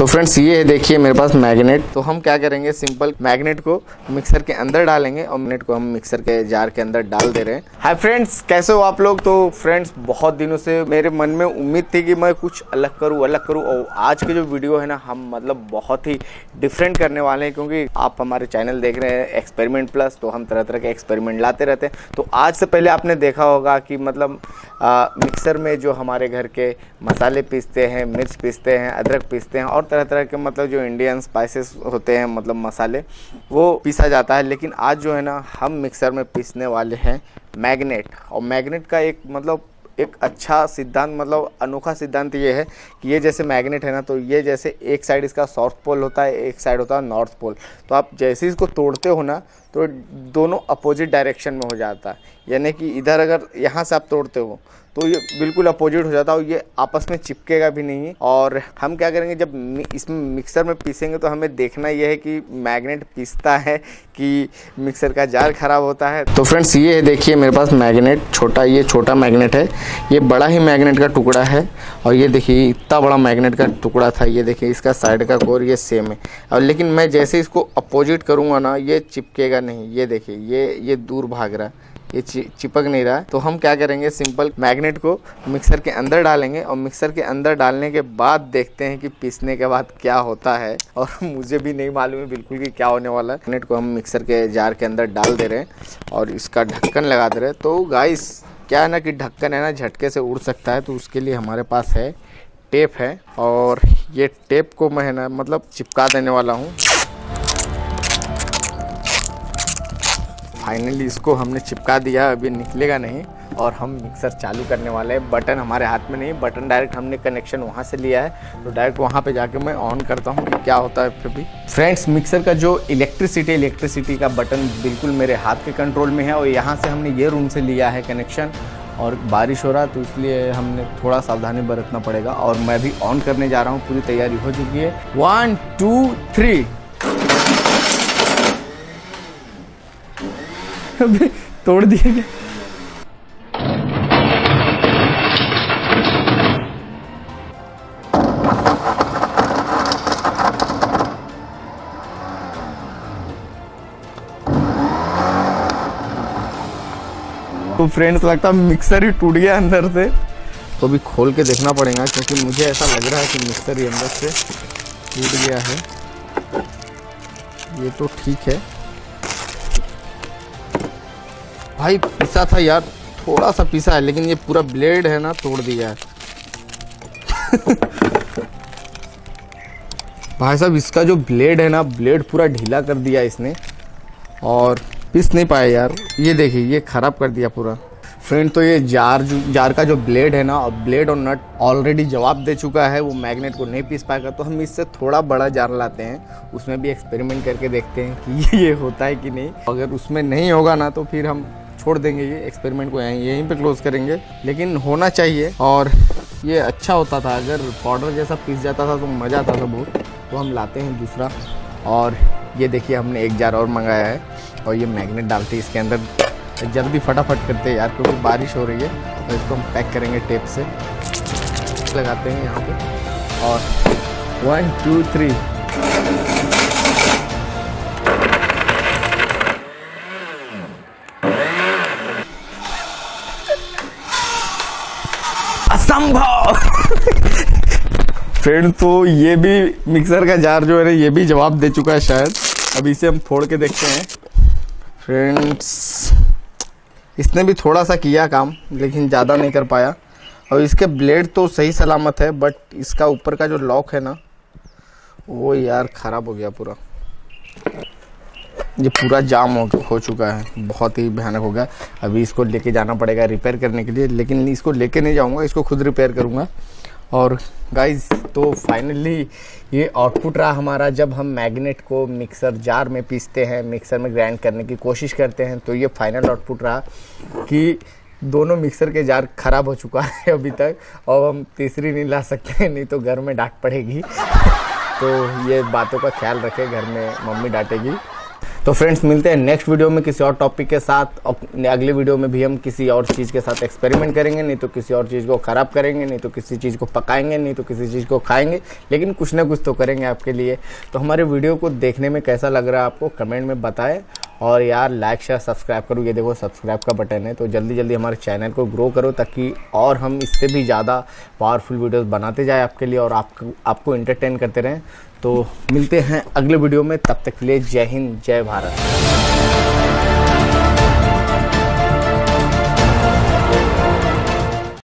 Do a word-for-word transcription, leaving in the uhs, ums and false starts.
तो फ्रेंड्स ये है, देखिए मेरे पास मैग्नेट। तो हम क्या करेंगे, सिंपल मैग्नेट को मिक्सर के अंदर डालेंगे और मैग्नेट को हम मिक्सर के जार के अंदर डाल दे रहे हैं। हाय फ्रेंड्स, कैसे हो आप लोग। तो फ्रेंड्स बहुत दिनों से मेरे मन में उम्मीद थी कि मैं कुछ अलग करूँ अलग करूँ और आज के जो वीडियो है ना, हम मतलब बहुत ही डिफरेंट करने वाले हैं, क्योंकि आप हमारे चैनल देख रहे हैं एक्सपेरिमेंट प्लस, तो हम तरह तरह के एक्सपेरिमेंट लाते रहते हैं। तो आज से पहले आपने देखा होगा कि मतलब आ, मिक्सर में जो हमारे घर के मसाले पीसते हैं, मिर्च पीसते हैं, अदरक पीसते हैं और तरह तरह के मतलब जो इंडियन स्पाइसेस होते हैं मतलब मसाले, वो पीसा जाता है। लेकिन आज जो है ना, हम मिक्सर में पीसने वाले हैं मैग्नेट। और मैग्नेट का एक मतलब एक अच्छा सिद्धांत, मतलब अनोखा सिद्धांत ये है कि ये जैसे मैग्नेट है ना, तो ये जैसे एक साइड इसका साउथ पोल होता है, एक साइड होता है नॉर्थ पोल। तो आप जैसे इसको तोड़ते हो ना, तो दोनों अपोजिट डायरेक्शन में हो जाता है। यानी कि इधर अगर यहाँ से आप तोड़ते हो तो ये बिल्कुल अपोजिट हो जाता है और ये आपस में चिपकेगा भी नहीं। और हम क्या करेंगे, जब इसमें मिक्सर में पीसेंगे तो हमें देखना ये है कि मैग्नेट पीसता है कि मिक्सर का जार खराब होता है। तो फ्रेंड्स ये है, देखिए मेरे पास मैग्नेट छोटा, ये छोटा मैग्नेट है, ये बड़ा ही मैग्नेट का टुकड़ा है। और ये देखिए इतना बड़ा मैग्नेट का टुकड़ा था, ये देखिए इसका साइड का कोर ये सेम है। और लेकिन मैं जैसे इसको अपोजिट करूँगा ना, ये चिपकेगा नहीं। ये देखिए ये ये दूर भाग रहा है, ये चिपक नहीं रहा है। तो हम क्या करेंगे, सिंपल मैग्नेट को मिक्सर के अंदर डालेंगे और मिक्सर के अंदर डालने के बाद देखते हैं कि पीसने के बाद क्या होता है। और मुझे भी नहीं मालूम है बिल्कुल कि क्या होने वाला है। मैग्नेट को हम मिक्सर के जार के अंदर डाल दे रहे हैं और इसका ढक्कन लगा दे रहे हैं। तो गाइस क्या है ना कि ढक्कन है ना झटके से उड़ सकता है, तो उसके लिए हमारे पास है टेप है और ये टेप को मैं है ना मतलब चिपका देने वाला हूँ। फाइनली इसको हमने चिपका दिया, अभी निकलेगा नहीं। और हम मिक्सर चालू करने वाले हैं। बटन हमारे हाथ में नहीं, बटन डायरेक्ट हमने कनेक्शन वहाँ से लिया है, तो डायरेक्ट वहाँ पे जाके मैं ऑन करता हूँ कि क्या होता है। फिर भी फ्रेंड्स मिक्सर का जो इलेक्ट्रिसिटी इलेक्ट्रिसिटी का बटन बिल्कुल मेरे हाथ के कंट्रोल में है। और यहाँ से हमने ये रूम से लिया है कनेक्शन, और बारिश हो रहा है तो इसलिए हमने थोड़ा सावधानी बरतना पड़ेगा। और मैं भी ऑन करने जा रहा हूँ, पूरी तैयारी हो चुकी है। One two three. तोड़ दिया क्या? तो फ्रेंड्स लगता है मिक्सर ही टूट गया अंदर से। तो भी खोल के देखना पड़ेगा, क्योंकि मुझे ऐसा लग रहा है कि मिक्सर ही अंदर से टूट गया है। ये तो ठीक है भाई, पिसा था यार, थोड़ा सा पिसा है, लेकिन ये पूरा ब्लेड है ना तोड़ दिया है। भाई साहब इसका जो ब्लेड है ना, ब्लेड पूरा ढीला कर दिया इसने और पिस नहीं पाया यार। ये देखिए ये खराब कर दिया पूरा। फ्रेंड तो ये जार जार का जो ब्लेड है ना, और ब्लेड और नट ऑलरेडी जवाब दे चुका है, वो मैग्नेट को नहीं पीस पाएगा। तो हम इससे थोड़ा बड़ा जार लाते हैं, उसमें भी एक्सपेरिमेंट करके देखते हैं कि ये होता है कि नहीं। अगर उसमें नहीं होगा ना तो फिर हम छोड़ देंगे ये एक्सपेरिमेंट को, यहीं यहीं पे क्लोज करेंगे। लेकिन होना चाहिए, और ये अच्छा होता था अगर पाउडर जैसा पीस जाता था तो मज़ा आता था बहुत। तो हम लाते हैं दूसरा, और ये देखिए हमने एक जार और मंगाया है और ये मैग्नेट डालते हैं इसके अंदर। जल्दी फटाफट करते हैं यार, क्योंकि बारिश हो रही है। तो इसको हम पैक करेंगे टेप से, लगाते हैं यहाँ पे, और वन टू थ्री। असंभव। फ्रेंड तो ये भी मिक्सर का जार जो है ना, ये भी जवाब दे चुका है शायद। अब इसे हम फोड़ के देखते हैं। फ्रेंड्स इसने भी थोड़ा सा किया काम, लेकिन ज़्यादा नहीं कर पाया। और इसके ब्लेड तो सही सलामत है, बट इसका ऊपर का जो लॉक है ना, वो यार ख़राब हो गया पूरा। ये पूरा जाम हो, हो चुका है, बहुत ही भयानक हो गया। अभी इसको लेके जाना पड़ेगा रिपेयर करने के लिए, लेकिन इसको लेके नहीं जाऊँगा, इसको खुद रिपेयर करूँगा। और गाइज तो फाइनली ये आउटपुट रहा हमारा, जब हम मैग्नेट को मिक्सर जार में पीसते हैं, मिक्सर में ग्राइंड करने की कोशिश करते हैं। तो ये फाइनल आउटपुट रहा कि दोनों मिक्सर के जार ख़राब हो चुका है अभी तक, और हम तीसरी नहीं ला सकते, नहीं तो घर में डांट पड़ेगी। तो ये बातों का ख्याल रखें, घर में मम्मी डांटेगी। तो फ्रेंड्स मिलते हैं नेक्स्ट वीडियो में किसी और टॉपिक के साथ, और अगले वीडियो में भी हम किसी और चीज़ के साथ एक्सपेरिमेंट करेंगे, नहीं तो किसी और चीज़ को ख़राब करेंगे, नहीं तो किसी चीज़ को पकाएंगे, नहीं तो किसी चीज़ को खाएंगे, लेकिन कुछ ना कुछ तो करेंगे आपके लिए। तो हमारे वीडियो को देखने में कैसा लग रहा है आपको कमेंट में बताएं, और यार लाइक शेयर सब्सक्राइब करो, ये देखो सब्सक्राइब का बटन है, तो जल्दी जल्दी हमारे चैनल को ग्रो करो ताकि और हम इससे भी ज़्यादा पावरफुल वीडियोस बनाते जाए आपके लिए और आपको आपको एंटरटेन करते रहें। तो मिलते हैं अगले वीडियो में, तब तक के लिए जय हिंद जय भारत।